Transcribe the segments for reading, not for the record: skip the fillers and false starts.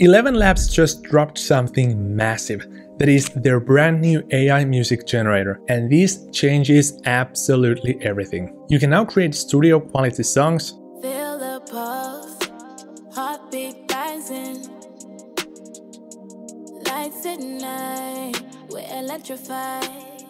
ElevenLabs just dropped something massive, that is their brand new AI music generator, and this changes absolutely everything. You can now create studio quality songs, feel the pulse, heartbeat rising, lights at night, we're electrified,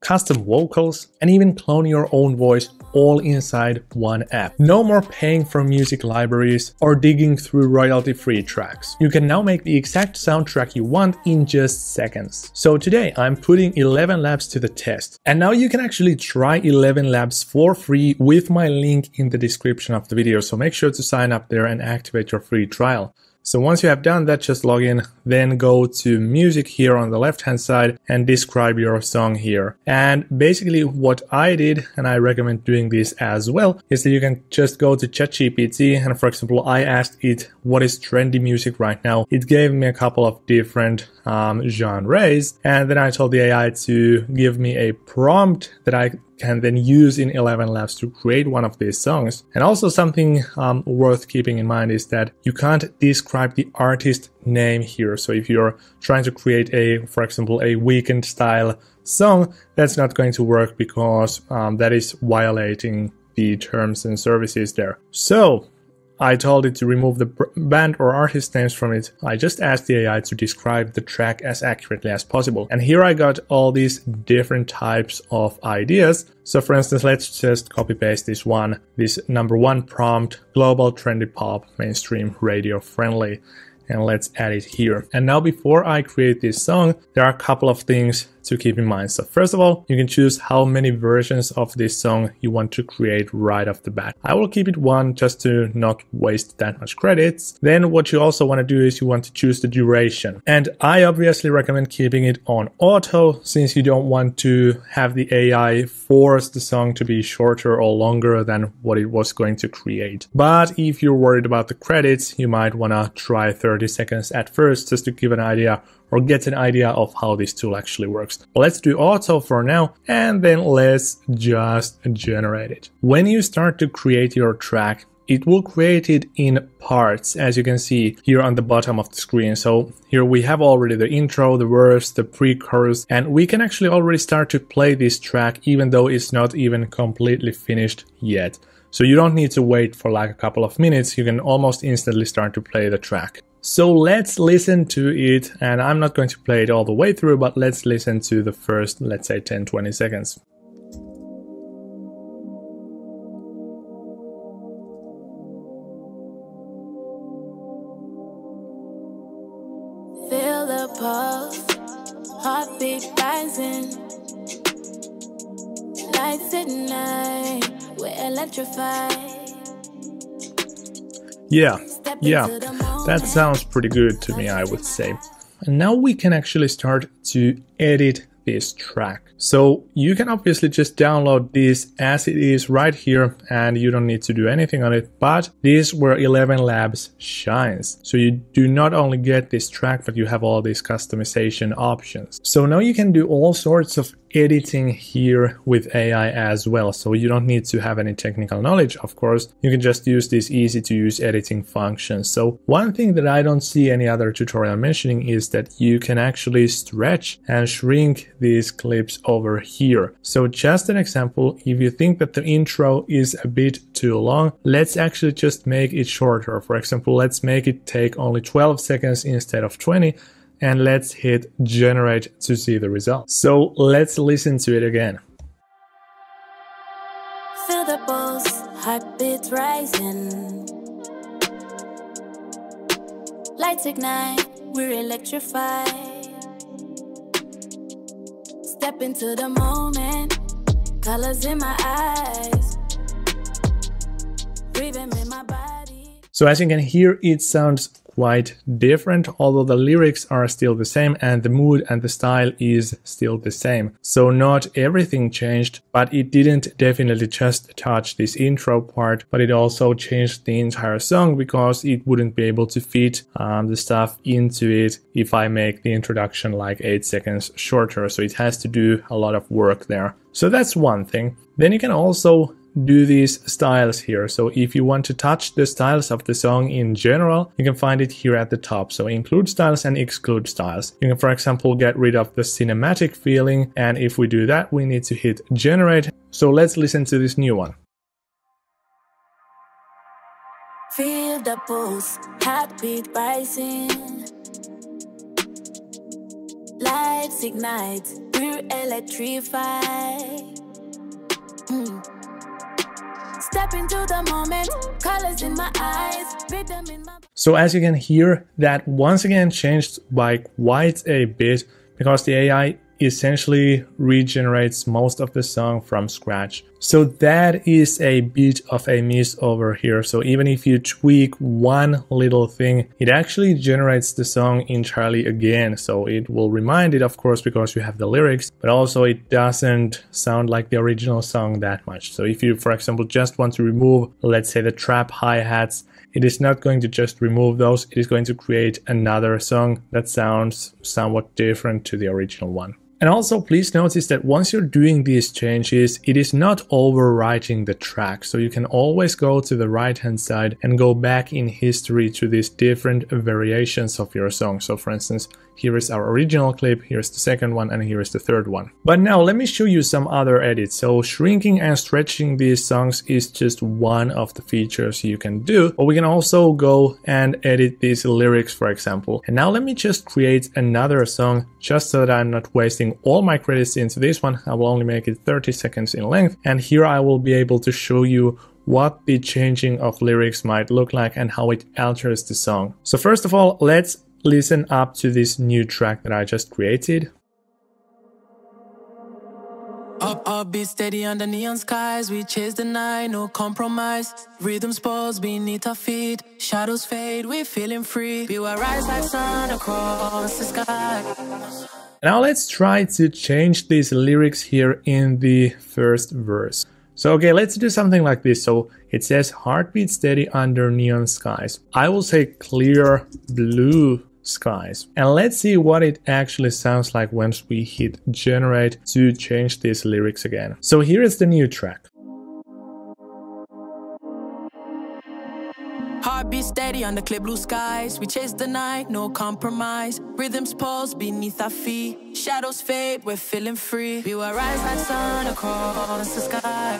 custom vocals, and even clone your own voice, all inside one app. No more paying for music libraries or digging through royalty-free tracks. You can now make the exact soundtrack you want in just seconds. So today I'm putting ElevenLabs to the test. And now you can actually try ElevenLabs for free with my link in the description of the video. So make sure to sign up there and activate your free trial. So once you have done that, just log in, then go to music here on the left-hand side and describe your song here. And basically what I did, and I recommend doing this as well, is that you can just go to ChatGPT and, for example, I asked it what is trendy music right now. It gave me a couple of different genres, and then I told the AI to give me a prompt that I can then use in ElevenLabs to create one of these songs. And also something worth keeping in mind is that you can't describe the artist name here. So if you're trying to create a, for example, a Weeknd style song, that's not going to work because that is violating the terms and services there. So I told it to remove the band or artist names from it. I just asked the AI to describe the track as accurately as possible. And here I got all these different types of ideas. So for instance, let's just copy paste this number 1 prompt, global trendy pop, mainstream radio friendly. And let's add it here. And now before I create this song, there are a couple of things to keep in mind. So first of all, you can choose how many versions of this song you want to create right off the bat. I will keep it one just to not waste that much credits. Then what you also want to do is you want to choose the duration. And I obviously recommend keeping it on auto, since you don't want to have the AI force the song to be shorter or longer than what it was going to create. But if you're worried about the credits, you might want to try 30 seconds at first just to give an idea or get an idea of how this tool actually works. But let's do auto for now, and then let's just generate it. When you start to create your track, it will create it in parts, as you can see here on the bottom of the screen. So here we have already the intro, the verse, the pre-chorus, and we can actually already start to play this track even though it's not even completely finished yet. So you don't need to wait for like a couple of minutes, you can almost instantly start to play the track. So let's listen to it, and I'm not going to play it all the way through, but let's listen to the first, let's say 10-20 seconds. Feel the pulse, heartbeat rising, lights at night, we're electrified. Yeah, that sounds pretty good to me, I would say. And now we can actually start to edit this track. So you can obviously just download this as it is right here, and you don't need to do anything on it, but this is where ElevenLabs shines. So you do not only get this track, but you have all these customization options. So now you can do all sorts of editing here with AI as well. So you don't need to have any technical knowledge, of course. You can just use this easy to use editing function. So one thing that I don't see any other tutorial mentioning is that you can actually stretch and shrink these clips over here. So just an example, if you think that the intro is a bit too long, let's actually just make it shorter. For example, let's make it take only 12 seconds instead of 20. And let's hit generate to see the result. So let's listen to it again. Feel the pulse, heartbeat rising. Lights ignite, we're electrified. Step into the moment, colors in my eyes, breathing in my body. So as you can hear, it sounds quite different, although the lyrics are still the same and the mood and the style is still the same. So not everything changed, but it didn't definitely just touch this intro part, but it also changed the entire song because it wouldn't be able to fit the stuff into it if I make the introduction like 8 seconds shorter. So it has to do a lot of work there. So that's one thing. Then you can also do these styles here. So if you want to touch the styles of the song in general, you can find it here at the top. So include styles and exclude styles. You can, for example, get rid of the cinematic feeling. And if we do that, we need to hit generate. So let's listen to this new one. Feel the pulse, heartbeat rising. Lights ignite, we're electrified. Step into the moment, colors in my eyes, rhythm in my... So as you can hear, that once again changed by quite a bit because the AI essentially regenerates most of the song from scratch. So that is a bit of a miss over here. So even if you tweak one little thing, it actually generates the song entirely again. So it will remind it, of course, because you have the lyrics, but also it doesn't sound like the original song that much. So if you, for example, just want to remove, let's say, the trap hi-hats, it is not going to just remove those. It is going to create another song that sounds somewhat different to the original one. And also please notice that once you're doing these changes, it is not overwriting the track. So you can always go to the right hand side and go back in history to these different variations of your song. So for instance, here is our original clip, here's the second one, and here is the third one. But now let me show you some other edits. So shrinking and stretching these songs is just one of the features you can do, but we can also go and edit these lyrics, for example. And now let me just create another song just so that I'm not wasting all my credits into this one. I will only make it 30 seconds in length, and here I will be able to show you what the changing of lyrics might look like and how it alters the song. So first of all, let's listen up to this new track that I just created. Up, be steady under neon skies. We chase the night, no compromise. Rhythm spawns beneath our feet. Shadows fade, we're feeling free. We will rise like sun across the sky. Now let's try to change these lyrics here in the first verse. So okay, let's do something like this. So it says heartbeat steady under neon skies. I will say clear blue skies. And let's see what it actually sounds like once we hit generate to change these lyrics again. So here is the new track. Heartbeat steady under clear blue skies. We chase the night, no compromise. Rhythms pulse beneath our feet. Shadows fade, we're feeling free. We will rise like sun across the sky.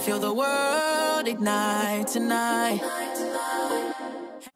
Feel the world ignite tonight.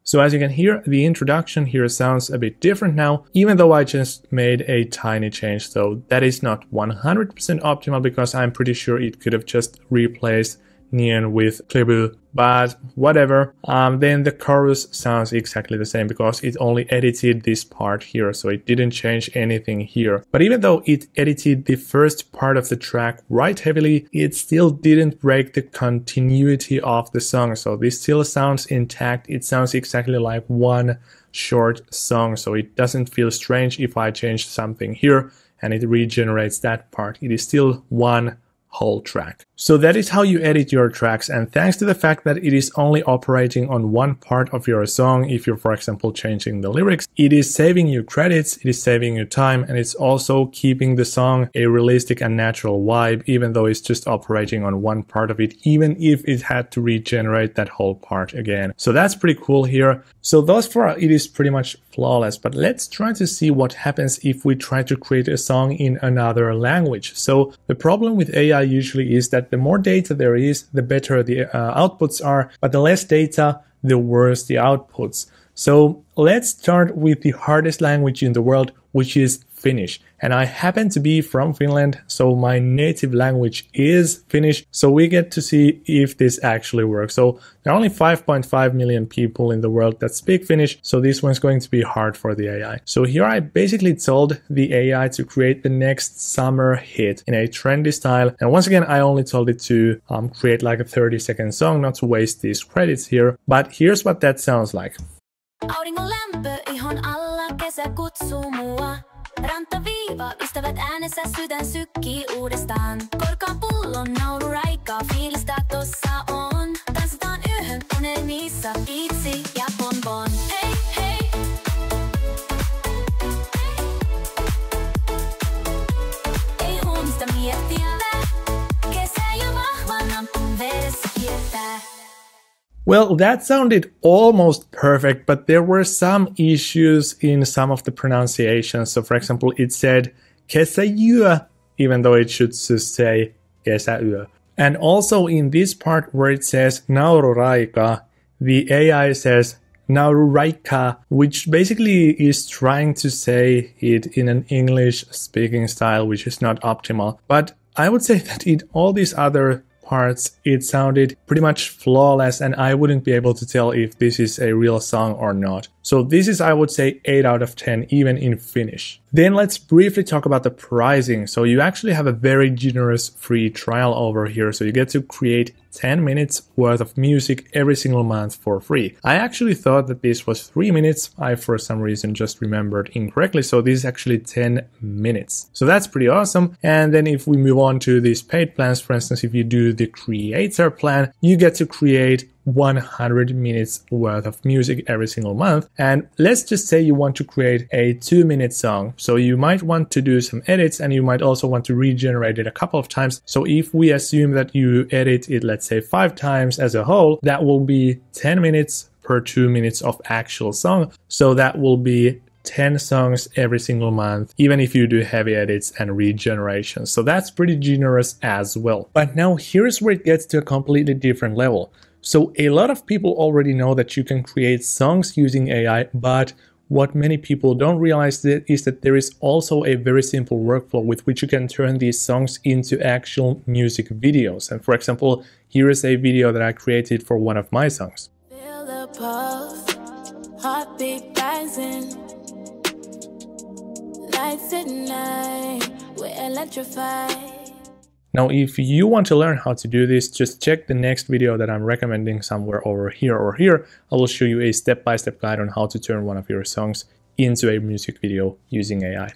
So as you can hear, the introduction here sounds a bit different now, even though I just made a tiny change. So that is not 100% optimal because I'm pretty sure it could have just replaced neon with clear blue, but whatever. Then the chorus sounds exactly the same because it only edited this part here, so it didn't change anything here. But even though it edited the first part of the track right heavily, it still didn't break the continuity of the song. So this still sounds intact. It sounds exactly like one short song, so it doesn't feel strange if I change something here and it regenerates that part. It is still one whole track. So that is how you edit your tracks, and thanks to the fact that it is only operating on one part of your song, if you're, for example, changing the lyrics, it is saving you credits, it is saving you time, and it's also keeping the song a realistic and natural vibe, even though it's just operating on one part of it, even if it had to regenerate that whole part again. So that's pretty cool here. So thus far it is pretty much flawless, but let's try to see what happens if we try to create a song in another language. So the problem with AI usually is that the more data there is, the better the outputs are, but the less data, the worse the outputs. So let's start with the hardest language in the world, which is Finnish. And I happen to be from Finland, so my native language is Finnish. So we get to see if this actually works. So there are only 5.5 million people in the world that speak Finnish, so this one's going to be hard for the AI. So here I basically told the AI to create the next summer hit in a trendy style. And once again, I only told it to create like a 30-second song, not to waste these credits here. But here's what that sounds like. Well, that sounded almost perfect, but there were some issues in some of the pronunciations. So for example, it said kesäyö, even though it should say kesäyö. And also in this part where it says naururaika, the AI says naururaika, which basically is trying to say it in an English speaking style, which is not optimal. But I would say that in all these other parts, it sounded pretty much flawless, and I wouldn't be able to tell if this is a real song or not. So this is, I would say, 8 out of 10, even in Finnish. Then let's briefly talk about the pricing. So you actually have a very generous free trial over here. So you get to create 10 minutes worth of music every single month for free. I actually thought that this was 3 minutes. I, for some reason, just remembered incorrectly. So this is actually 10 minutes. So that's pretty awesome. And then if we move on to these paid plans, for instance, if you do the creator plan, you get to create 100 minutes worth of music every single month. And let's just say you want to create a 2-minute song. So you might want to do some edits, and you might also want to regenerate it a couple of times. So if we assume that you edit it, let's say 5 times as a whole, that will be 10 minutes per 2 minutes of actual song. So that will be 10 songs every single month, even if you do heavy edits and regenerations. So that's pretty generous as well. But now here's where it gets to a completely different level. So a lot of people already know that you can create songs using AI, but what many people don't realize is that there is also a very simple workflow with which you can turn these songs into actual music videos. And for example, here is a video that I created for one of my songs. Feel the pulse, heartbeat rising, lights at night, we're electrified. Now, if you want to learn how to do this, just check the next video that I'm recommending somewhere over here or here. I will show you a step-by-step guide on how to turn one of your songs into a music video using AI.